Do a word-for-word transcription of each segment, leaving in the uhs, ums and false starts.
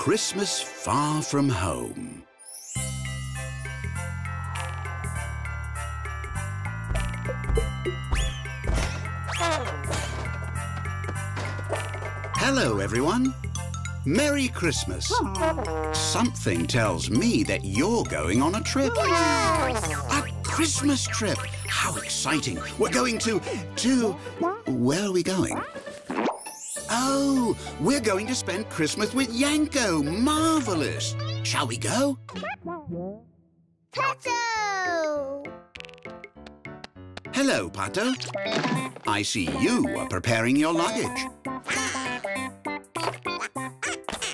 Christmas far from home. Hello, everyone. Merry Christmas. Something tells me that you're going on a trip. A Christmas trip. How exciting. We're going to... to... Where are we going? Oh, we're going to spend Christmas with Yanko. Marvellous. Shall we go? Pato! Hello, Pato. I see you are preparing your luggage.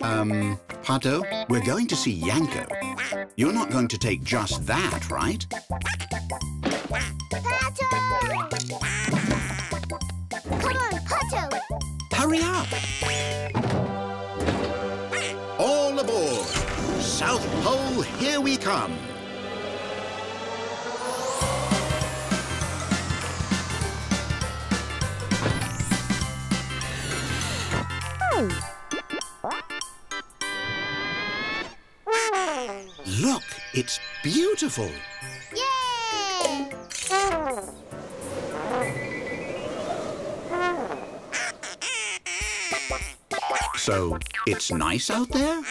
Um, Pato, we're going to see Yanko. You're not going to take just that, right? Pato! Come on, Pato! Hurry up! All aboard! South Pole, here we come! Oh. Look, it's beautiful. Yay! So, it's nice out there?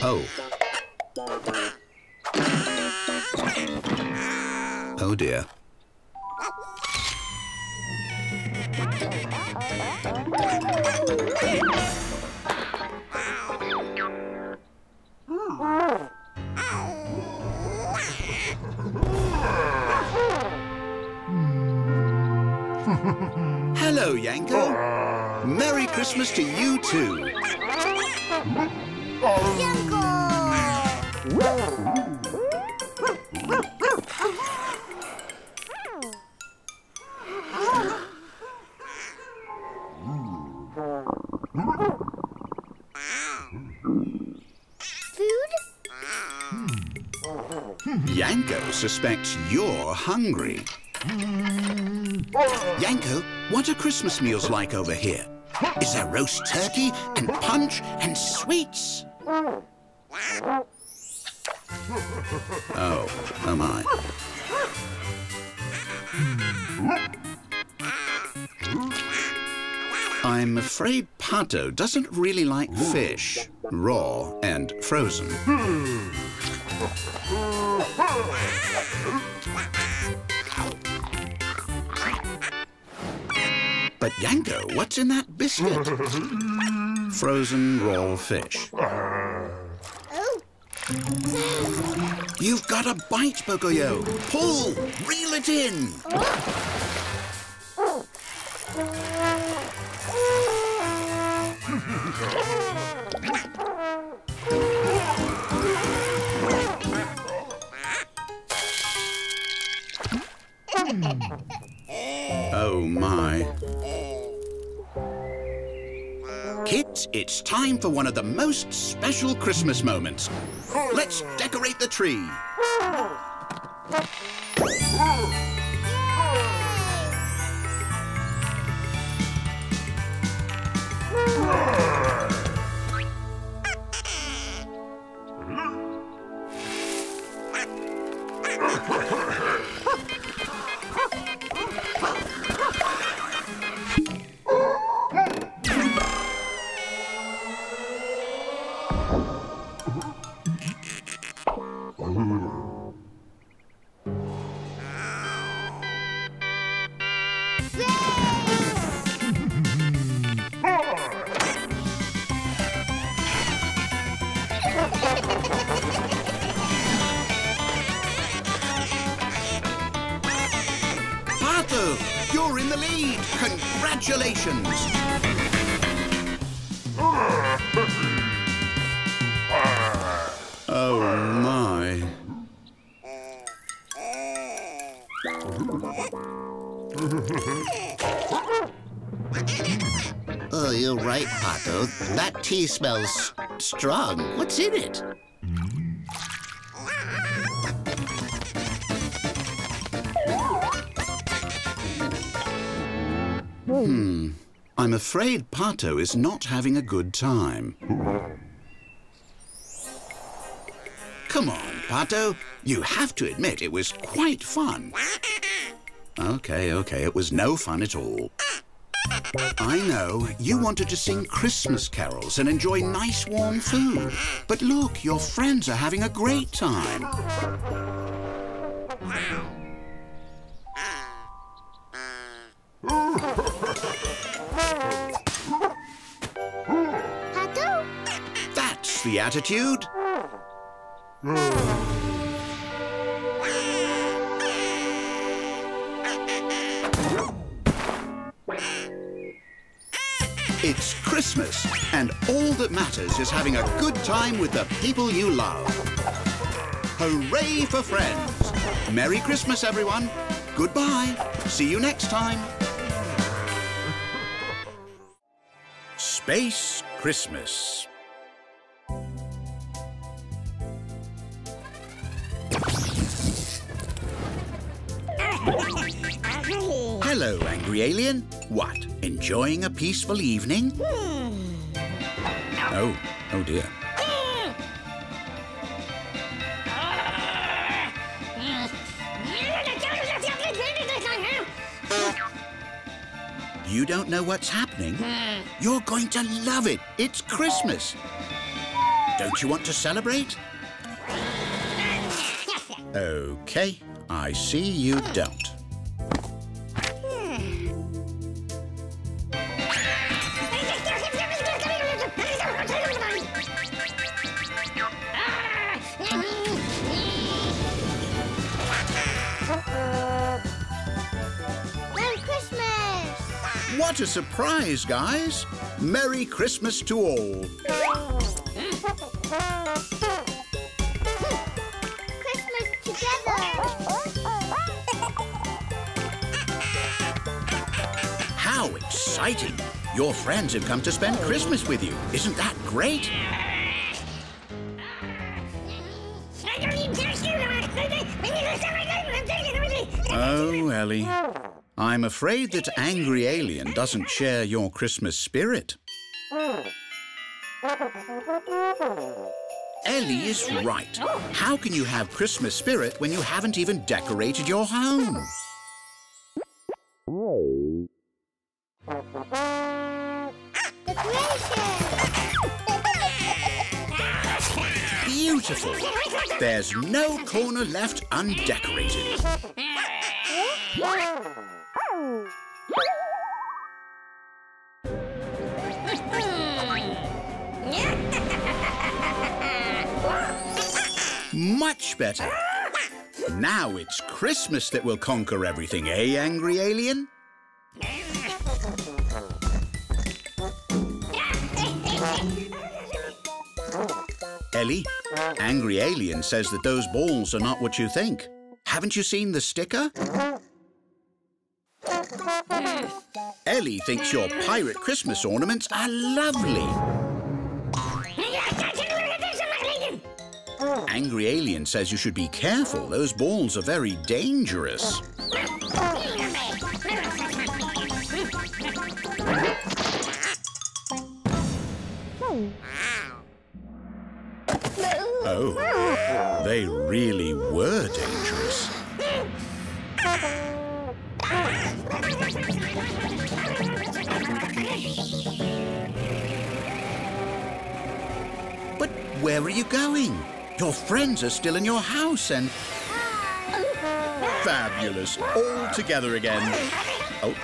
Oh. Oh dear. Hello, Yanko. Merry Christmas to you too. Yanko. Yanko suspects you're hungry. Yanko, what are Christmas meals like over here? Is there roast turkey and punch and sweets? Oh, oh my. I'm afraid Pato doesn't really like fish, raw and frozen. But Yanko, what's in that biscuit? Frozen raw fish. Oh. You've got a bite, Pocoyo. Pull, reel it in. Oh. Oh, my. Kids, it's time for one of the most special Christmas moments. Let's decorate the tree. Tea smells strong. What's in it? Hmm. I'm afraid Pato is not having a good time. Come on, Pato. You have to admit it was quite fun. Okay, okay, it was no fun at all. I know, you wanted to sing Christmas carols and enjoy nice warm food. But look, your friends are having a great time. Pato? That's the attitude. It's Christmas, and all that matters is having a good time with the people you love. Hooray for friends! Merry Christmas, everyone. Goodbye. See you next time. Space Christmas. Hello, Angry Alien. What, enjoying a peaceful evening? Hmm. No. Oh, oh dear. You don't know what's happening? You're going to love it. It's Christmas. Don't you want to celebrate? Okay, I see you don't. What a surprise, guys! Merry Christmas to all! Christmas together! How exciting! Your friends have come to spend Christmas with you. Isn't that great? Oh, Ellie. I'm afraid that Angry Alien doesn't share your Christmas spirit. Ellie is right. How can you have Christmas spirit when you haven't even decorated your home? Beautiful. There's no corner left undecorated. Much better. Now it's Christmas that will conquer everything, eh, Angry Alien? Ellie, Angry Alien says that those balls are not what you think. Haven't you seen the sticker? Ellie thinks your pirate Christmas ornaments are lovely. Angry Alien says you should be careful. Those balls are very dangerous. Oh, they really were dangerous. But where are you going? Your friends are still in your house and... Fabulous. All together again. Oh.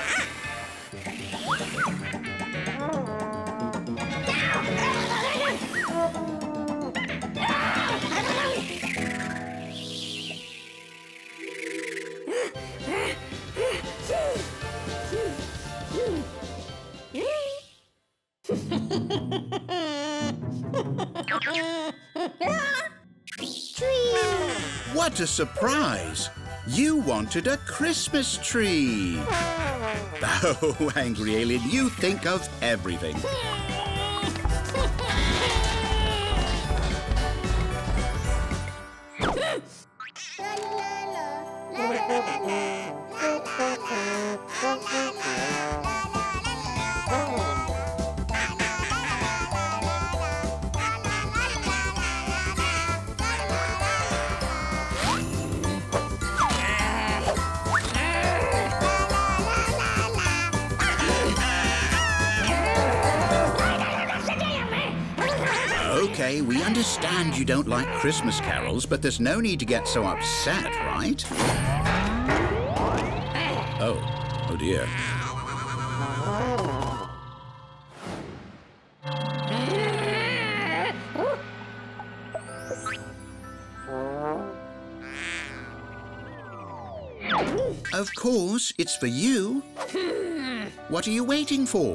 What a surprise! You wanted a Christmas tree! Oh, Angry Alien, you think of everything. say, we understand you don't like Christmas carols, but there's no need to get so upset, right? Oh, oh dear. Of course, it's for you. What are you waiting for?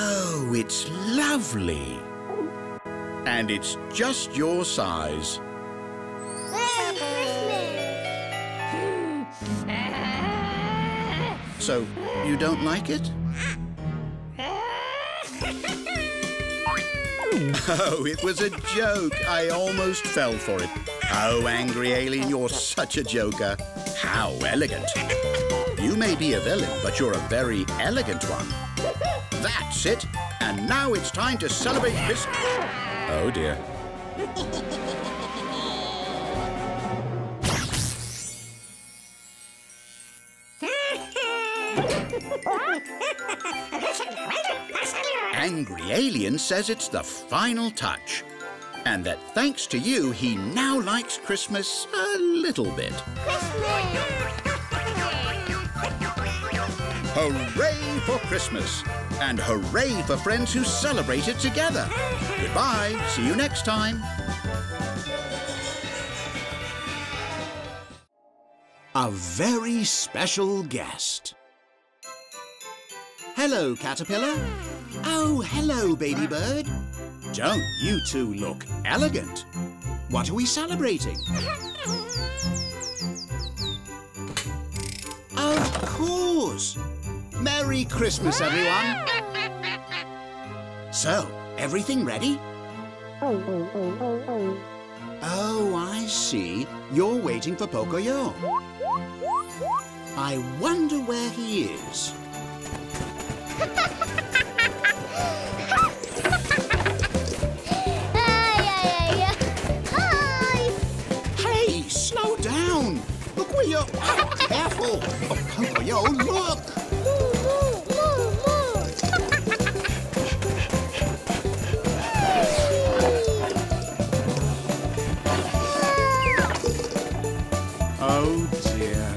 Oh, it's lovely. And it's just your size. Merry Christmas! So, you don't like it? Oh, it was a joke. I almost fell for it. Oh, Angry Alien, you're such a joker. How elegant. You may be a villain, but you're a very elegant one. That's it. And now it's time to celebrate this... Oh, dear. Angry Alien says it's the final touch, and that thanks to you, he now likes Christmas a little bit. Christmas! Hooray for Christmas, and hooray for friends who celebrate it together. Goodbye, see you next time. A very special guest. Hello, Caterpillar. Oh, hello, Baby Bird. Don't you two look elegant? What are we celebrating? Of course! Merry Christmas, everyone! So, everything ready? Oh, I see. You're waiting for Pocoyo. I wonder where he is. Hey, slow down! Look where you're... Oh, careful! Oh, Pocoyo, look! Moo, moo, moo, moo! Oh, dear.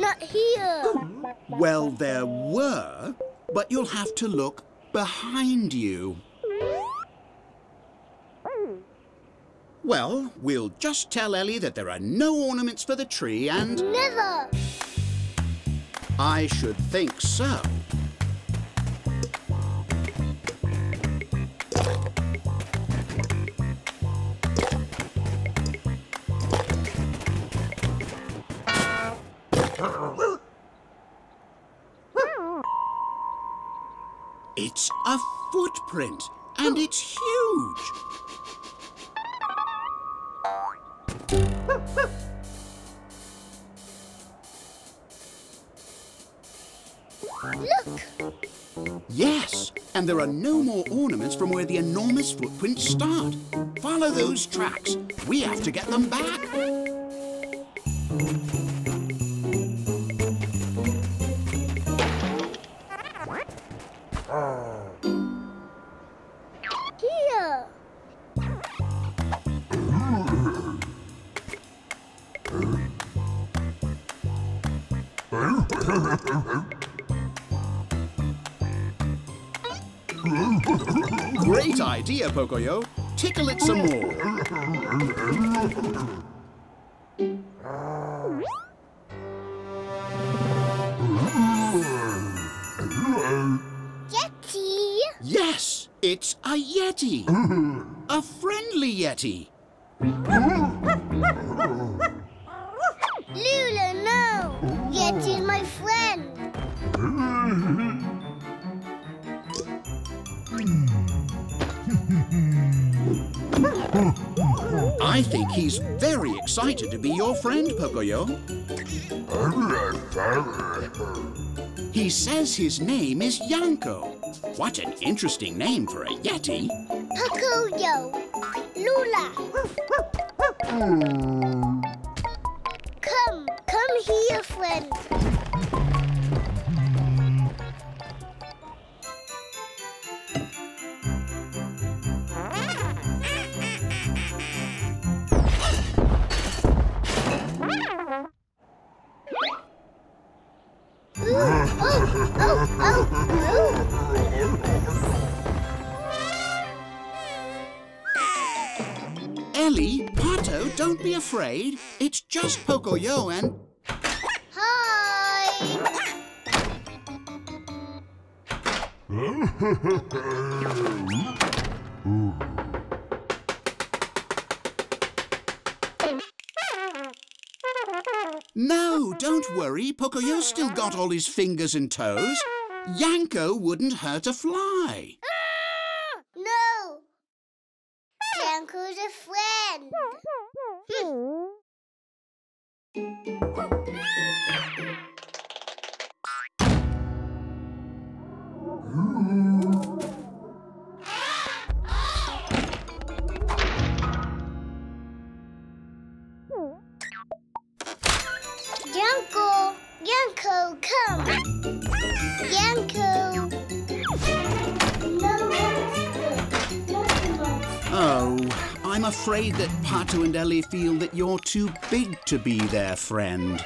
Not here. Well, there were, but you'll have to look behind you. Well, we'll just tell Ellie that there are no ornaments for the tree and... Never! I should think so. It's a footprint, and it's huge. Look! Yes, and there are no more ornaments from where the enormous footprints start. Follow those tracks. We have to get them back. Here. Great idea, Pocoyo. Tickle it some more. Yeti! Yes, it's a Yeti. A friendly Yeti. Lula, no! Yeti's my friend. I think he's very excited to be your friend, Pocoyo. He says his name is Yanko. What an interesting name for a Yeti. Pocoyo, Lula. Mm. Come, come here, friend. Ellie, Pato, don't be afraid. It's just Pocoyo and... Hi! No, don't worry. Pocoyo's still got all his fingers and toes. Yanko wouldn't hurt a fly. Ah! No. Yanko's a friend. Hmm. Yanko, Yanko, come. Yanko. Oh, I'm afraid that Pato and Ellie feel that you're too big to be their friend.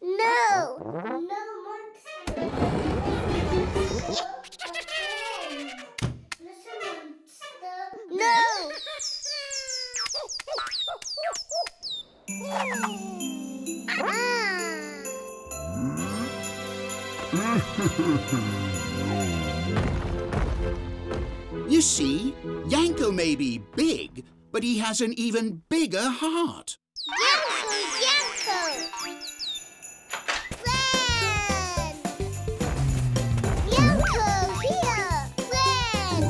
No. No. You see, Yanko may be big, but he has an even bigger heart. Yanko, Yanko! Friend! Yanko, here! Friend!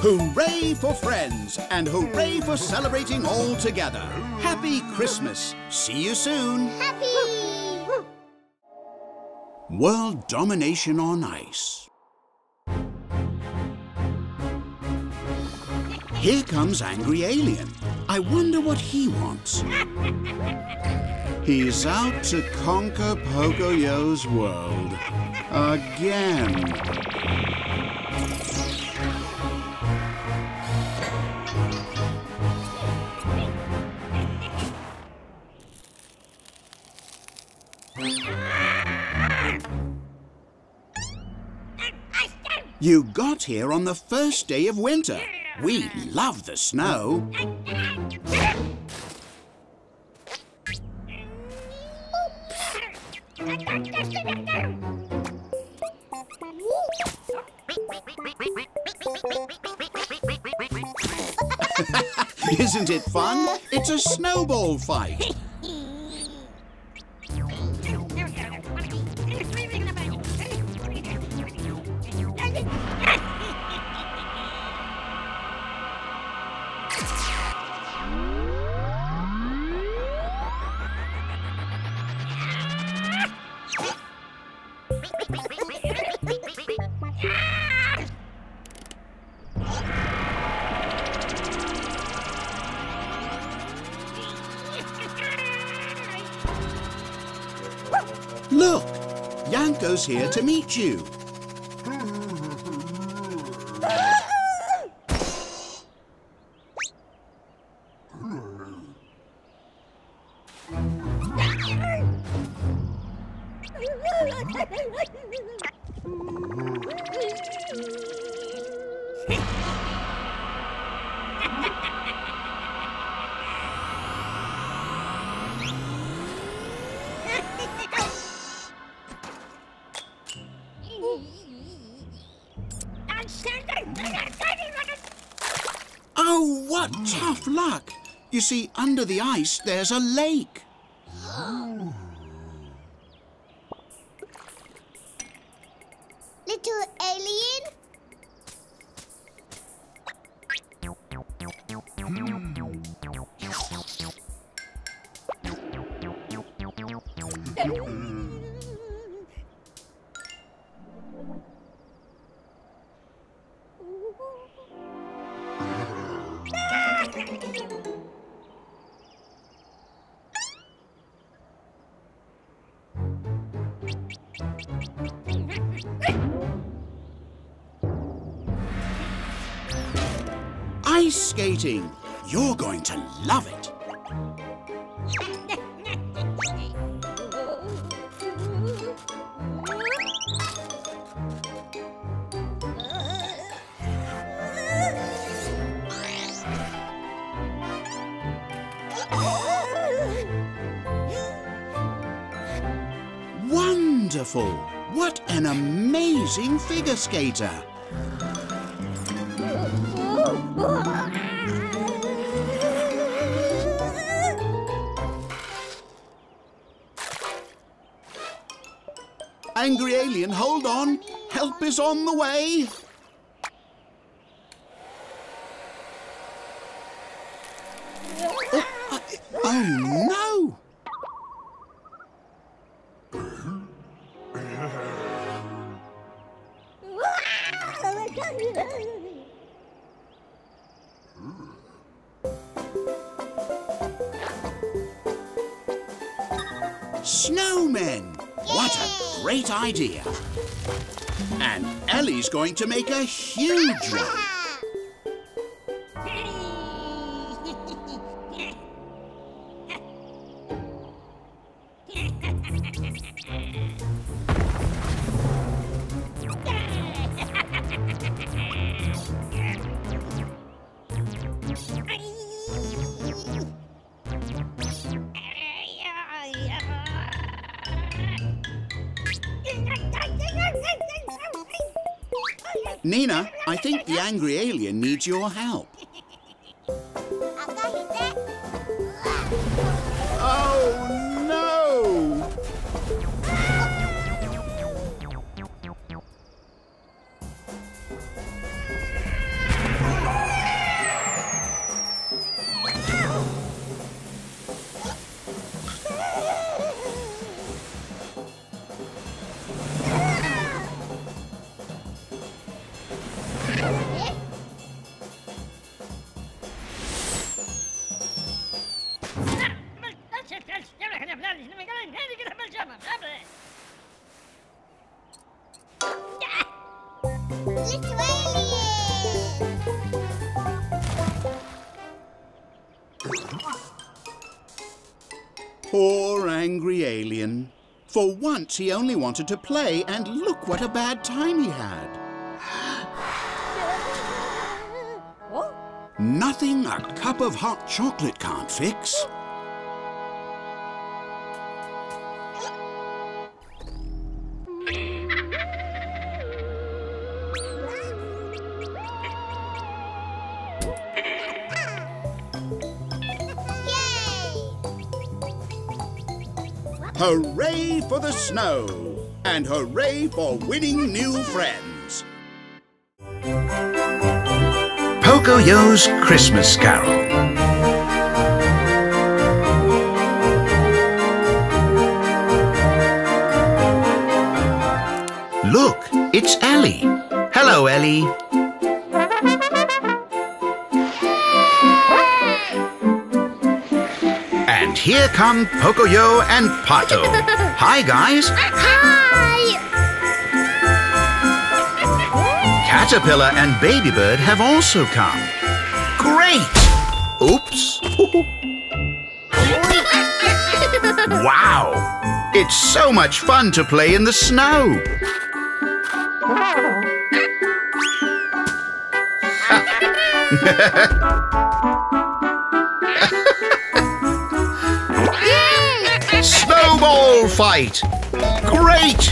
Hooray for friends, and hooray for celebrating all together. Happy Christmas. See you soon. Happy! World domination on ice. Here comes Angry Alien. I wonder what he wants. He's out to conquer Pocoyo's world. Again. You got here on the first day of winter. We love the snow. Isn't it fun? It's a snowball fight. Look, Yanko's here to meet you. Tough luck. You see, under the ice, there's a lake. Little alien? Hmm. Ice skating. You're going to love it. Wonderful! What an amazing figure skater! Angry Alien, hold on! Help is on the way! Oh, I, oh no! Snowmen! What a great idea! And Ellie's going to make a huge one! Nina, I think the angry alien needs your help. Oh no! Poor angry alien. For once he only wanted to play, and look what a bad time he had. Nothing a cup of hot chocolate can't fix. Hooray for the snow, and hooray for winning new friends. Pocoyo's Christmas Carol. Look, it's Ellie. Hello, Ellie. Here come Pocoyo and Pato. Hi, guys. Hi! Caterpillar and Baby Bird have also come. Great! Oops. Wow! It's so much fun to play in the snow. Snowball fight! Great!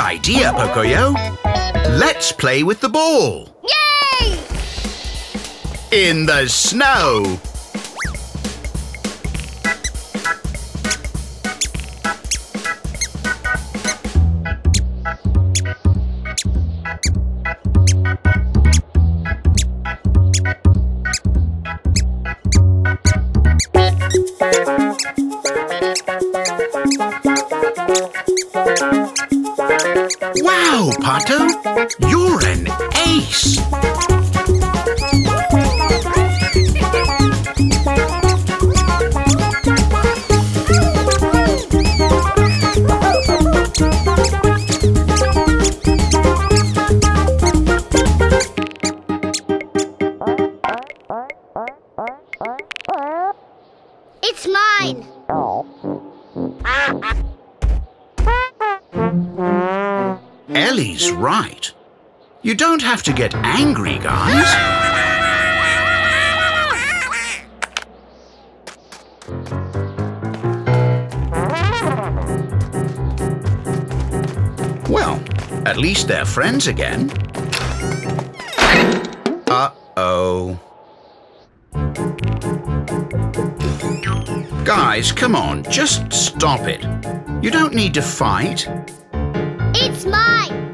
idea, Pocoyo. Let's play with the ball. Yay! In the snow. Wow, Pato, you're an ace! It's mine! Ellie's right. You don't have to get angry, guys. Well, at least they're friends again. Uh-oh. Guys, come on, just stop it. You don't need to fight. It's mine!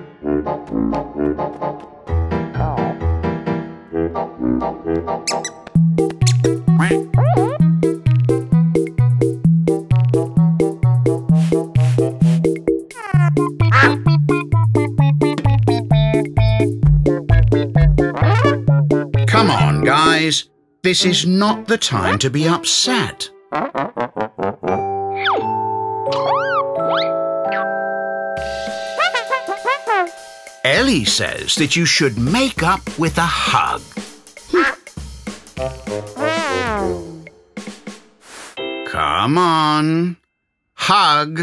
Come on, guys. This is not the time to be upset. Ellie says that you should make up with a hug. Come on, hug.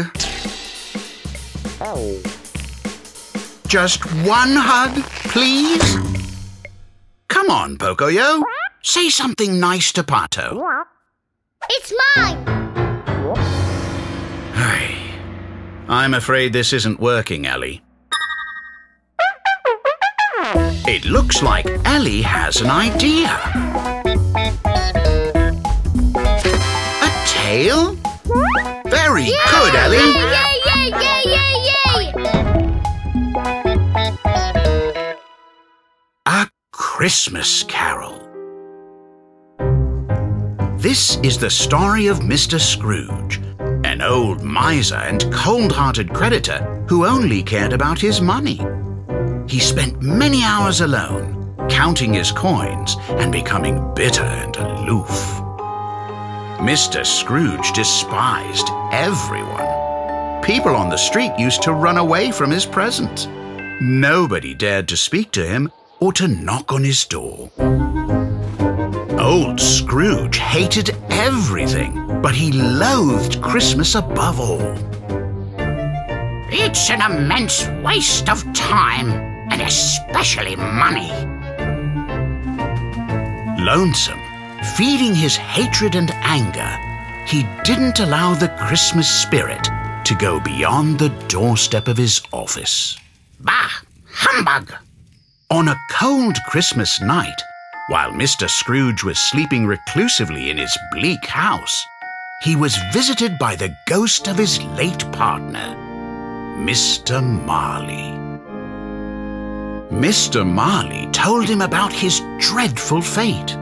Just one hug, please. Come on, Pocoyo. Say something nice to Pato. It's mine. I'm afraid this isn't working, Ellie. It looks like Ellie has an idea. A tail? Very yay! Good, Ellie. Yay, yay, yay, yay, yay! A Christmas Carol. This is the story of Mister Scrooge, an old miser and cold-hearted creditor who only cared about his money. He spent many hours alone, counting his coins and becoming bitter and aloof. Mister Scrooge despised everyone. People on the street used to run away from his presence. Nobody dared to speak to him or to knock on his door. Old Scrooge hated everything, but he loathed Christmas above all. It's an immense waste of time, and especially money. Lonesome, feeding his hatred and anger, he didn't allow the Christmas spirit to go beyond the doorstep of his office. Bah! Humbug! On a cold Christmas night, while Mister Scrooge was sleeping reclusively in his bleak house, he was visited by the ghost of his late partner, Mister Marley. Mister Marley told him about his dreadful fate,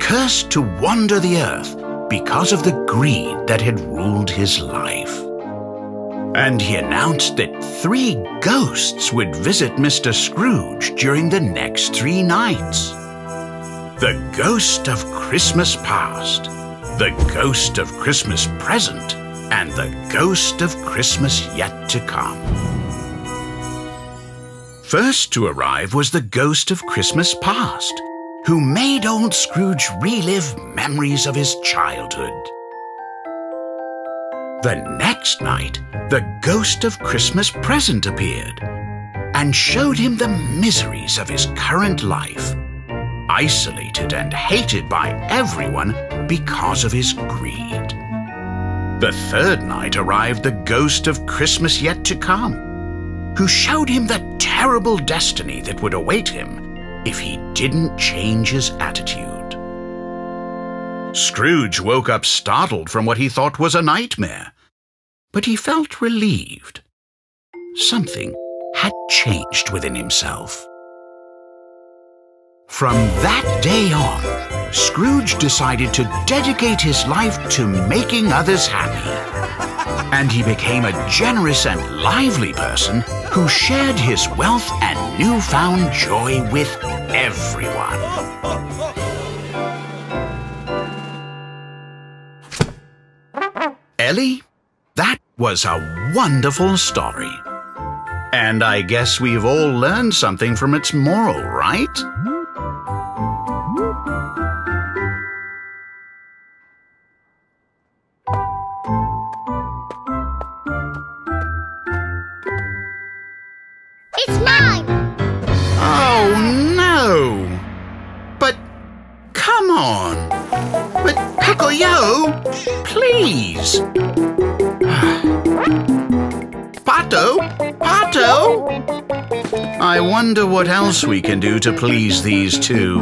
cursed to wander the earth because of the greed that had ruled his life. And he announced that three ghosts would visit Mister Scrooge during the next three nights. The ghost of Christmas past, the ghost of Christmas present, and the ghost of Christmas yet to come. First to arrive was the ghost of Christmas past, who made old Scrooge relive memories of his childhood. The next night, the ghost of Christmas present appeared and showed him the miseries of his current life, isolated and hated by everyone because of his greed. The third night arrived the ghost of Christmas yet to come, who showed him the terrible destiny that would await him if he didn't change his attitude. Scrooge woke up startled from what he thought was a nightmare, but he felt relieved. Something had changed within himself. From that day on, Scrooge decided to dedicate his life to making others happy. And he became a generous and lively person who shared his wealth and newfound joy with everyone. Ellie, that was a wonderful story. And I guess we've all learned something from its moral, right? It's mine! Oh, no! But, come on! But, Pocoyo, please! Pato! Pato! I wonder what else we can do to please these two.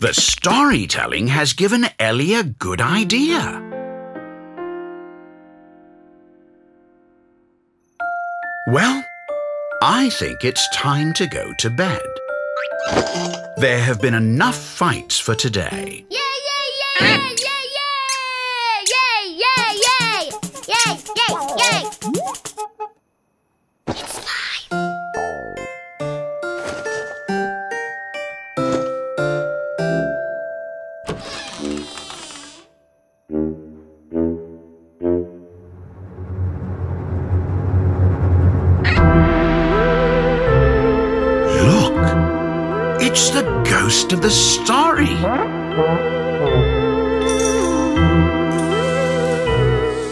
The storytelling has given Ellie a good idea. Well, I think it's time to go to bed. There have been enough fights for today. Yay, yay, yay, yay, yay, yay, yay, yay, yay, yay, yay. It's It's the ghost of the story.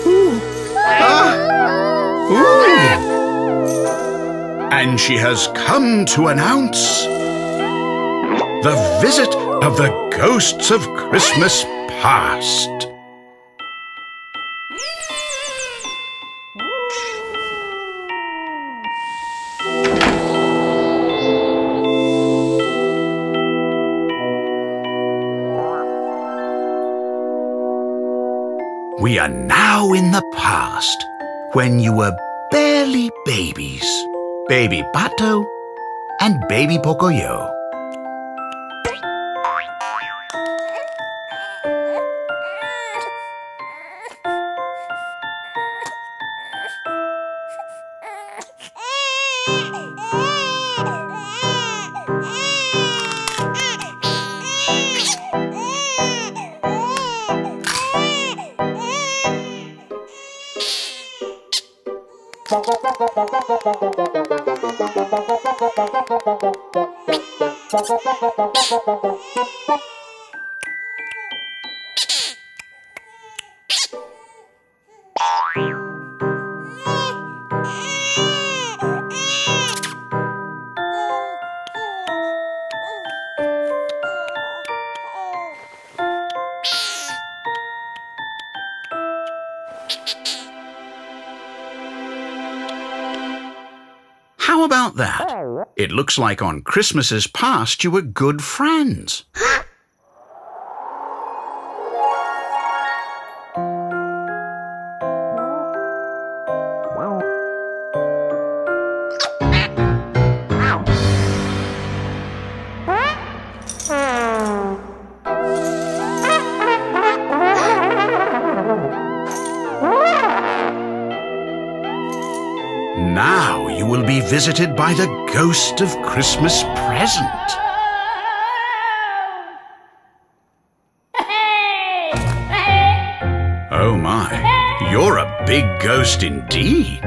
Ooh. Ah. Ooh. And she has come to announce the visit of the ghosts of Christmas past. We are now in the past, when you were barely babies, Baby Pato and Baby Pocoyo. How about that? It looks like on Christmases past you were good friends. Visited by the ghost of Christmas present. Oh my, you're a big ghost indeed.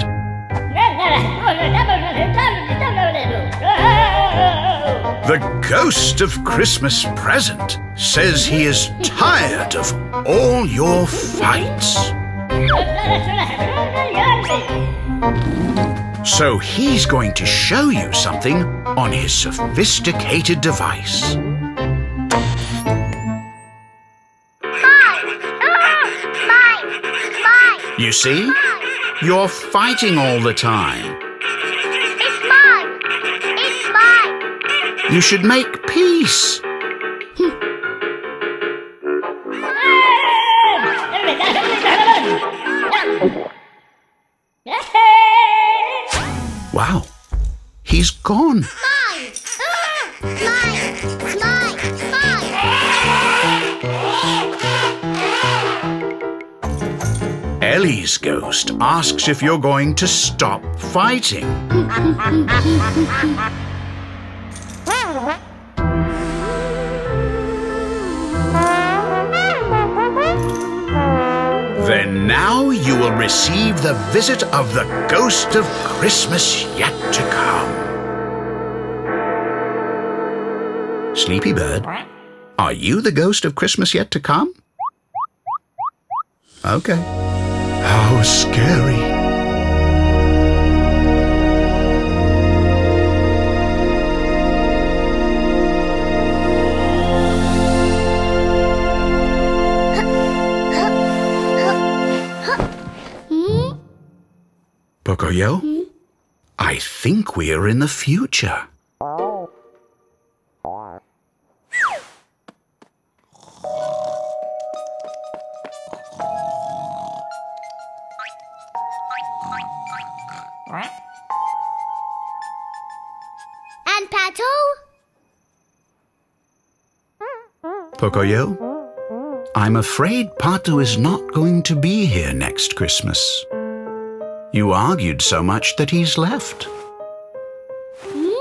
The ghost of Christmas present says he is tired of all your fights. So he's going to show you something on his sophisticated device. Mine! Oh, mine! You see? You're fighting all the time. It's mine! It's mine! You should make peace. Wow, he's gone. Mine! Mine! Mine! Mine! Ellie's ghost asks if you're going to stop fighting. Then now you will receive the visit of the Ghost of Christmas Yet to Come. Sleepy Bird, are you the Ghost of Christmas Yet to Come? Okay. How scary. Pocoyo, mm-hmm. I think we are in the future. And Pato? Pocoyo, I'm afraid Pato is not going to be here next Christmas. You argued so much that he's left. Hmm?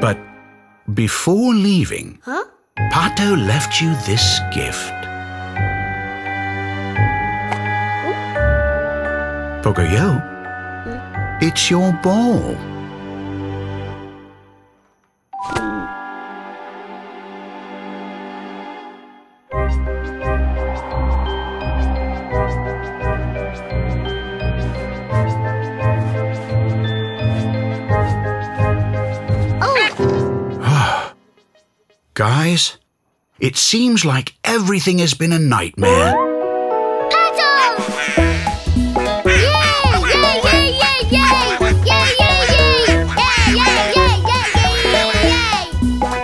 But before leaving, huh? Pato left you this gift. Oh. Pocoyo, hmm? It's your ball. Guys, it seems like everything has been a nightmare. Pato! Yay! Yay! Yay! Yay! Yay! Yay! Yay! Yay! Yay!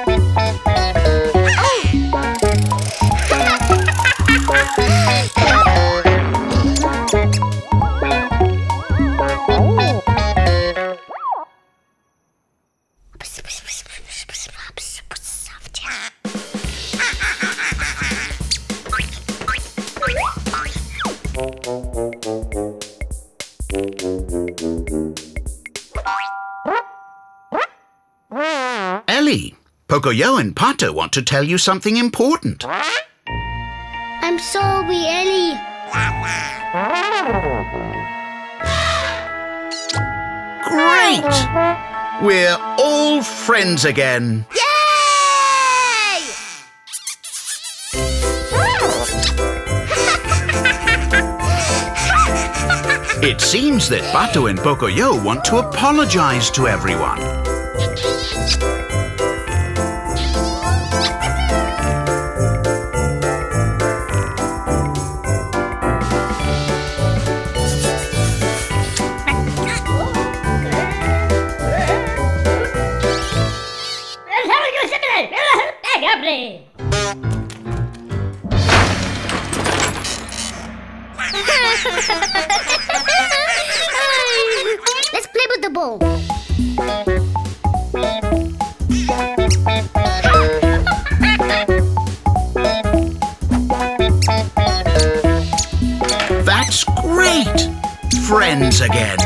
Yay! Yay! Yay! Yay! Pocoyo and Pato want to tell you something important. I'm sorry, Ellie. Great! We're all friends again. Yay! It seems that Pato and Pocoyo want to apologize to everyone. Let's play with the ball. That's great! Friends again.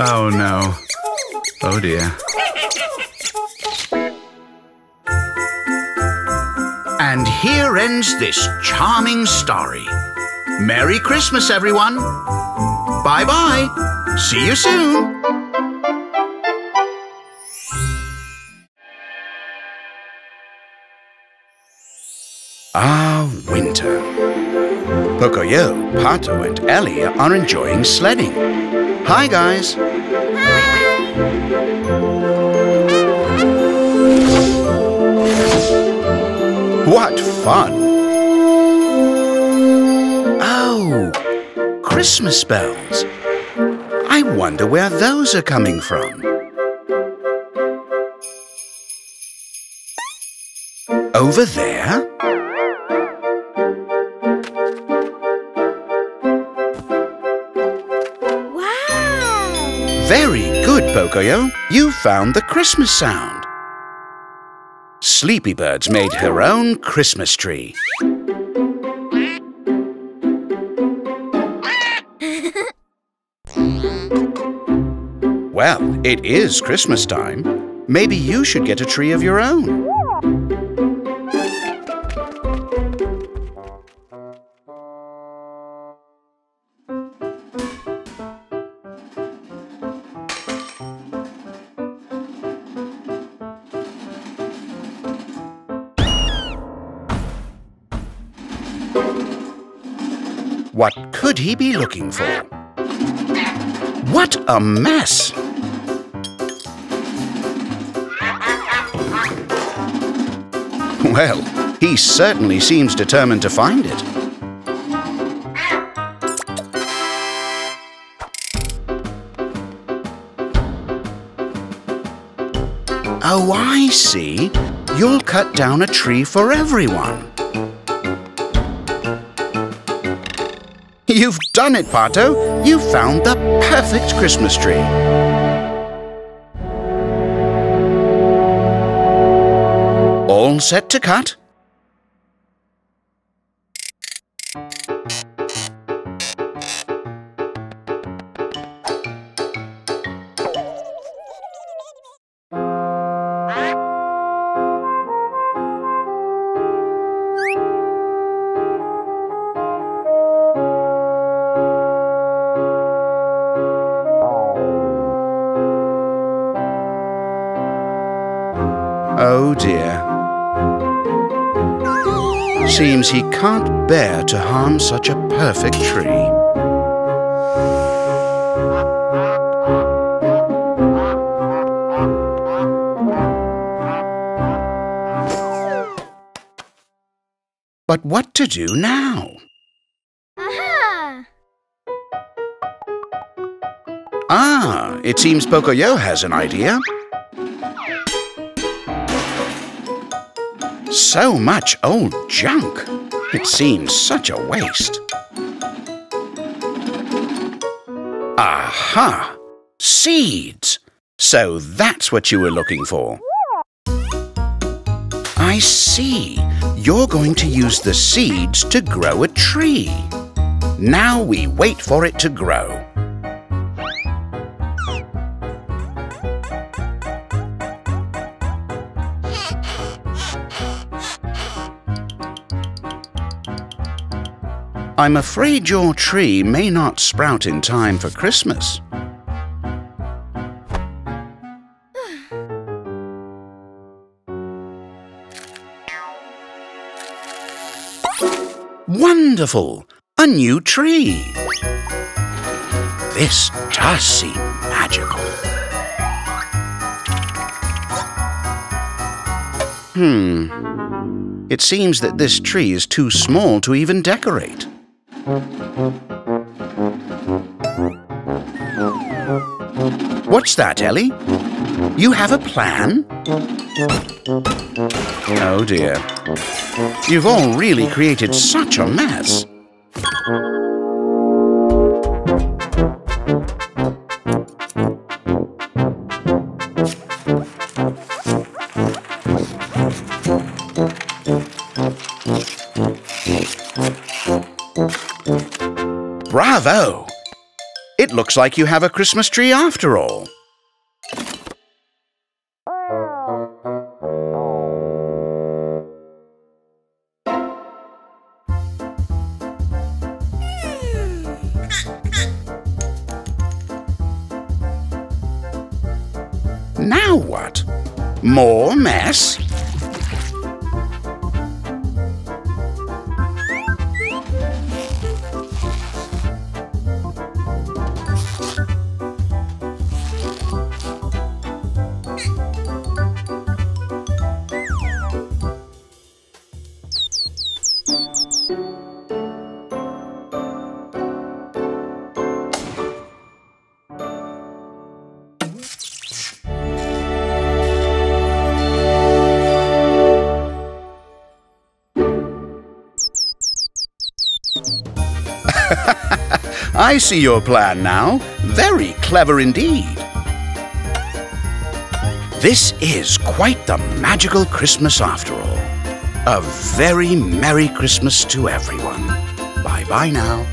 Oh no. Oh dear. And here ends this charming story. Merry Christmas, everyone. Bye-bye. See you soon. Ah, in winter. Pocoyo, Pato and Ellie are enjoying sledding. Hi, guys. Hi. What fun. Oh, Christmas bells. I wonder where those are coming from. Over there? Wow! Very good, Pocoyo. You found the Christmas sound. Sleepy Bird's made her own Christmas tree. Well, it is Christmas time. Maybe you should get a tree of your own. What could he be looking for? What a mess! Well, he certainly seems determined to find it. Oh, I see. You'll cut down a tree for everyone. You've done it, Pato! You found the perfect Christmas tree! All set to cut. Oh dear. Seems he can't bear to harm such a perfect tree. But what to do now? Aha! Ah, it seems Pocoyo has an idea. So much old junk. It seems such a waste. Aha! Seeds! So that's what you were looking for. I see. You're going to use the seeds to grow a tree. Now we wait for it to grow. I'm afraid your tree may not sprout in time for Christmas. Wonderful! A new tree! This does seem magical. Hmm. It seems that this tree is too small to even decorate. What's that, Ellie? You have a plan? Oh dear. You've all really created such a mess. Bravo! It looks like you have a Christmas tree after all. Now what? More mess? I see your plan now. Very clever indeed. This is quite the magical Christmas after all. A very Merry Christmas to everyone. Bye-bye now.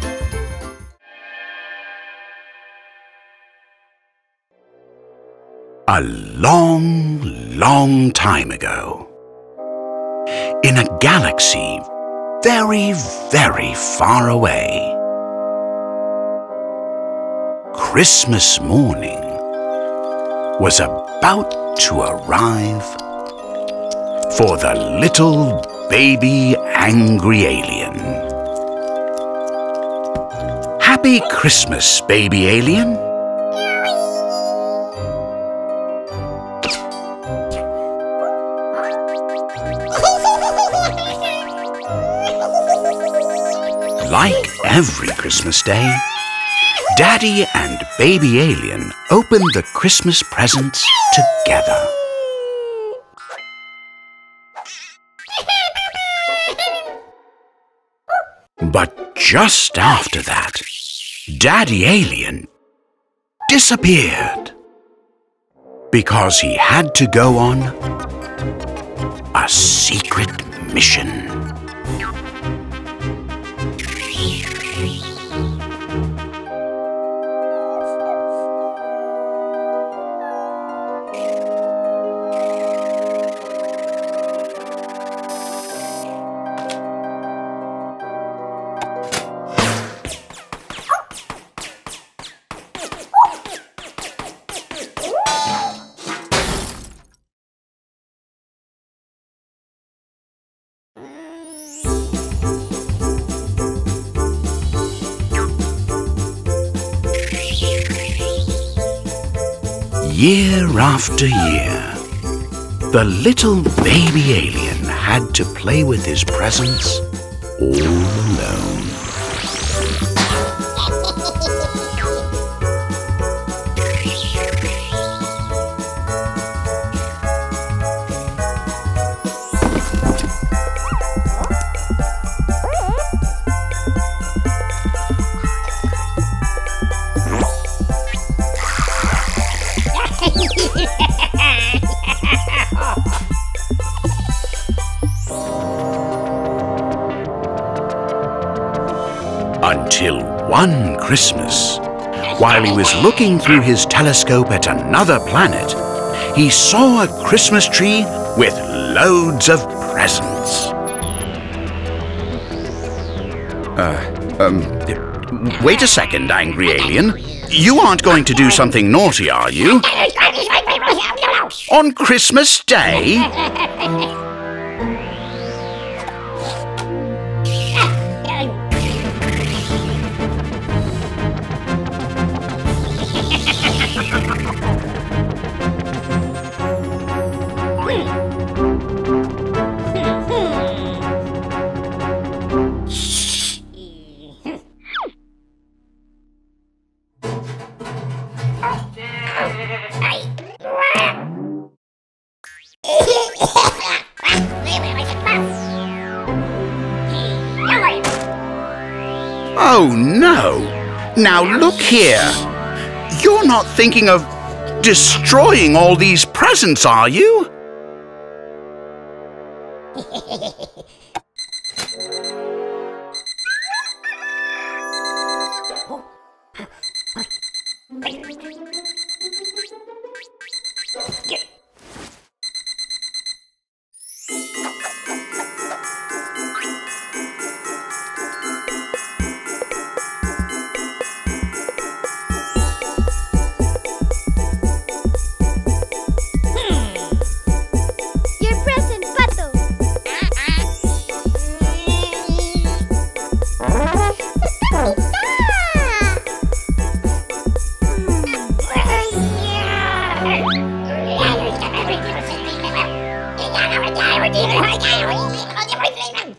A long, long time ago, in a galaxy very, very far away, Christmas morning was about to arrive for the little baby angry alien. Happy Christmas, baby alien. Like every Christmas day, Daddy and Baby Alien opened the Christmas presents together. But just after that, Daddy Alien disappeared because he had to go on a secret mission. Year after year, the little baby alien had to play with his presents all alone. Until one Christmas, while he was looking through his telescope at another planet, he saw a Christmas tree with loads of presents. Uh, um, wait a second, Angry Alien. You aren't going to do something naughty, are you? On Christmas Day? Oh, no! Now look here! You're not thinking of destroying all these presents, are you?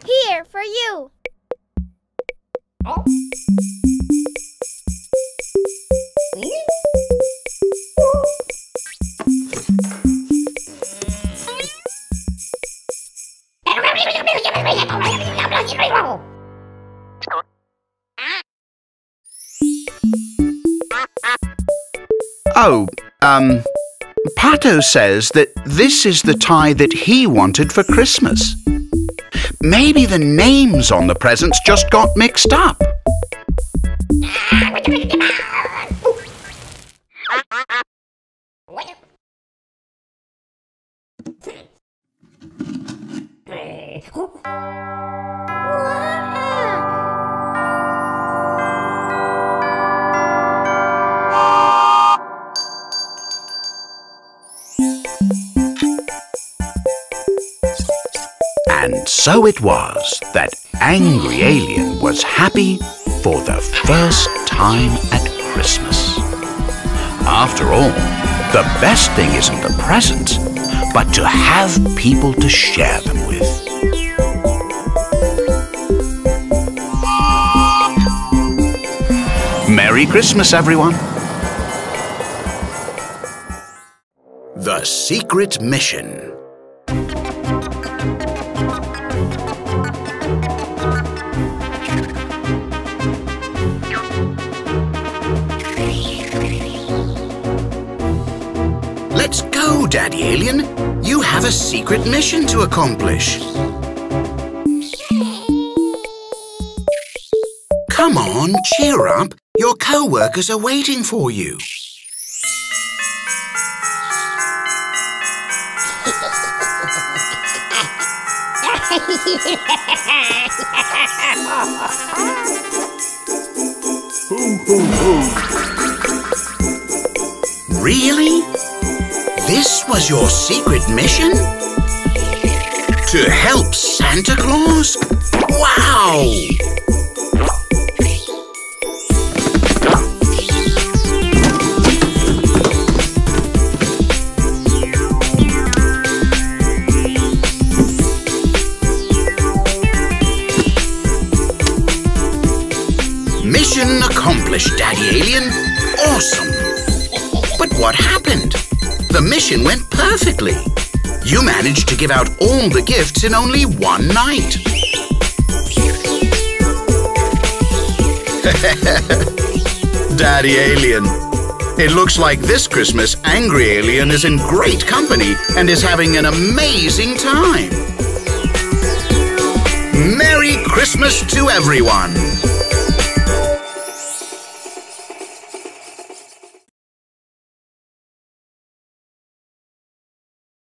Here for you. Oh. Oh, um, Pato says that this is the tie that he wanted for Christmas. Maybe the names on the presents just got mixed up. And so it was that Angry Alien was happy for the first time at Christmas. After all, the best thing isn't the presents, but to have people to share them with. Merry Christmas, everyone! The Secret Mission. Let's go, Daddy Alien. You have a secret mission to accomplish. Come on, cheer up. Your co-workers are waiting for you. Really? This was your secret mission? To help Santa Claus? Wow! Mission accomplished, Daddy Alien. Awesome! But what happened? The mission went perfectly. You managed to give out all the gifts in only one night. Daddy Alien. It looks like this Christmas, Angry Alien is in great company and is having an amazing time. Merry Christmas to everyone!